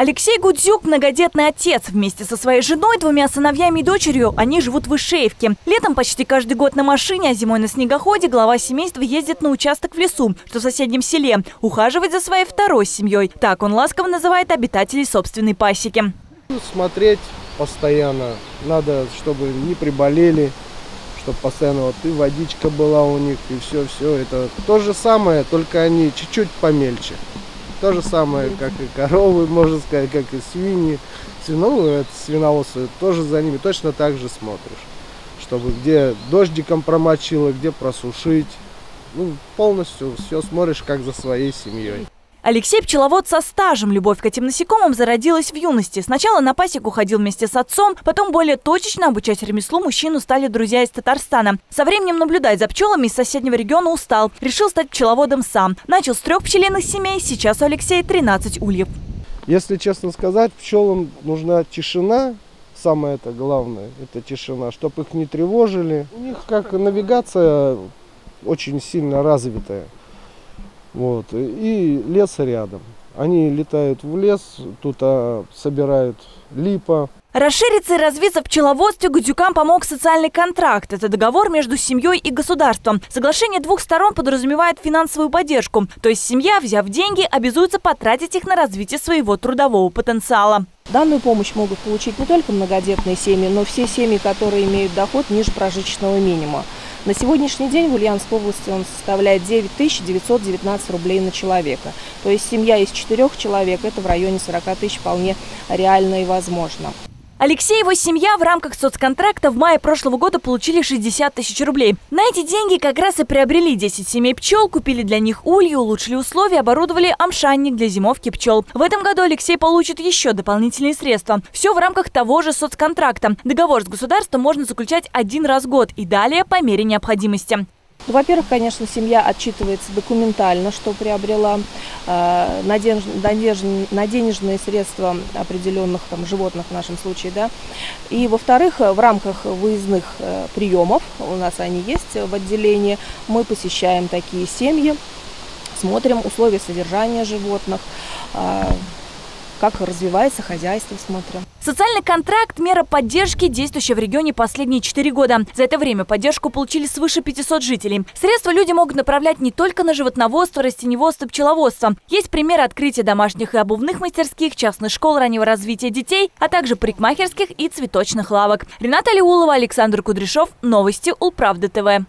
Алексей Гудзюк – многодетный отец. Вместе со своей женой, двумя сыновьями и дочерью они живут в Ишеевке. Летом почти каждый год на машине, а зимой на снегоходе глава семейства ездит на участок в лесу, что в соседнем селе, ухаживать за своей второй семьей. Так он ласково называет обитателей собственной пасеки. Смотреть постоянно. Надо, чтобы не приболели, чтобы постоянно вот и водичка была у них, и все. Это то же самое, только они чуть-чуть помельче. То же самое, как и коровы, можно сказать, как и свиньи. Свиноводство тоже за ними точно так же смотришь. Чтобы где дождиком промочило, где просушить. Полностью все смотришь, как за своей семьей. Алексей – пчеловод со стажем. Любовь к этим насекомым зародилась в юности. Сначала на пасеку ходил вместе с отцом, потом более точечно обучать ремеслу мужчину стали друзья из Татарстана. Со временем наблюдать за пчелами из соседнего региона устал. Решил стать пчеловодом сам. Начал с 3 пчелиных семей, сейчас у Алексея 13 ульев. Если честно сказать, пчелам нужна тишина. Самое это главное – это тишина, чтобы их не тревожили. У них как навигация очень сильно развитая. И лес рядом. Они летают в лес, тут собирают липа. Расшириться и развиться в пчеловодстве Гудзюкам помог социальный контракт. Это договор между семьей и государством. Соглашение двух сторон подразумевает финансовую поддержку. То есть семья, взяв деньги, обязуется потратить их на развитие своего трудового потенциала. Данную помощь могут получить не только многодетные семьи, но все семьи, которые имеют доход ниже прожиточного минимума. На сегодняшний день в Ульяновской области он составляет 9919 рублей на человека. То есть семья из 4 человек – это в районе 40 тысяч вполне реально и возможно. Алексей и его семья в рамках соцконтракта в мае прошлого года получили 60 тысяч рублей. На эти деньги как раз и приобрели 10 семей пчел, купили для них ульи, улучшили условия, оборудовали амшанник для зимовки пчел. В этом году Алексей получит еще дополнительные средства. Все в рамках того же соцконтракта. Договор с государством можно заключать 1 раз в год и далее по мере необходимости. Во-первых, конечно, семья отчитывается документально, что приобрела на денежные средства определенных животных в нашем случае. И, во-вторых, в рамках выездных приемов, у нас они есть в отделении, мы посещаем такие семьи, смотрим условия содержания животных, как развивается хозяйство, смотрим. Социальный контракт – мера поддержки, действующая в регионе последние 4 года. За это время поддержку получили свыше 500 жителей. Средства люди могут направлять не только на животноводство, растеневодство, пчеловодство. Есть примеры открытия домашних и обувных мастерских, частных школ раннего развития детей, а также парикмахерских и цветочных лавок. Рената Алиулова, Александр Кудряшов. Новости Улправды ТВ.